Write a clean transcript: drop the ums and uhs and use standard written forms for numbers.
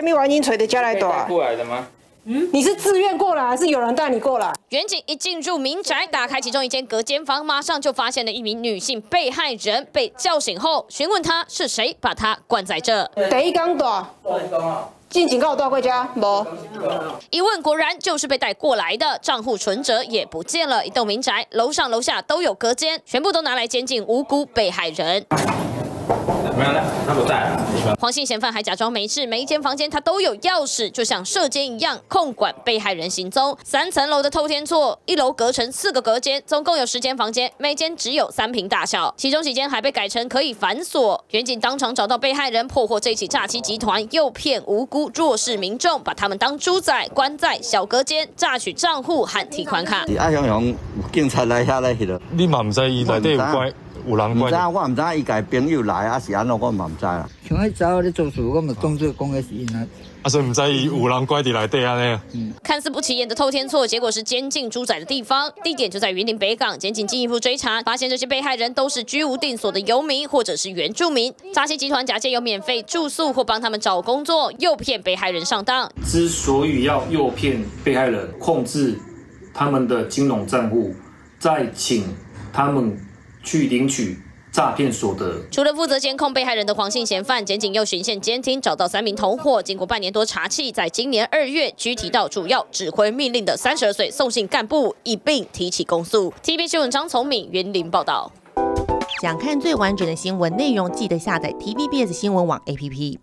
那边玩阴锤的家来躲。过来的吗？ 你是自愿过来，还是有人带你过来？远景一进入民宅，打开其中一间隔间房，马上就发现了一名女性被害人。被叫醒后，询问她是谁把她关在这。第一工大，进警告我带回家，无。一问果然就是被带过来的，账户存折也不见了。一栋民宅，楼上楼下都有隔间，全部都拿来监禁无辜被害人。 黄姓嫌犯还假装没事，每一间房间他都有钥匙，就像射箭一样控管被害人行踪。3层楼的透天厝，1楼隔成4个隔间，总共有10间房间，每间只有3坪大小，其中几间还被改成可以反锁。远景当场找到被害人，破获这起诈欺集团，诱骗无辜弱势民众，把他们当猪仔关在小隔间，榨取账户和提款卡。阿雄雄，警察来遐来去了，你嘛唔知伊内底有怪。 唔知我唔知伊家朋友来啊是安怎，我嘛唔知啦。像迄早咧做事，我咪当作讲个是因啊。啊，所以唔知伊有人怪伫内底安尼。看似不起眼的透天厝，结果是监禁猪仔的地方，地点就在云林北港。检警进一步追查，发现这些被害人都是居无定所的游民或者是原住民。诈欺集团假借有免费住宿或帮他们找工作，诱骗被害人上当。之所以要诱骗被害人，控制他们的金融账户，再请他们。 去领取诈骗所得。除了负责监控被害人的黄姓嫌犯，检警又循线监听，找到3名同伙。经过半年多查缉，在今年2月拘提到主要指挥命令的32岁宋姓干部，一并提起公诉。TVBS 新闻张从敏云林报道。想看最完整的新闻内容，记得下载 TVBS 新闻网 APP。